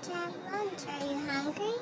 Santa Lunch. Are you hungry?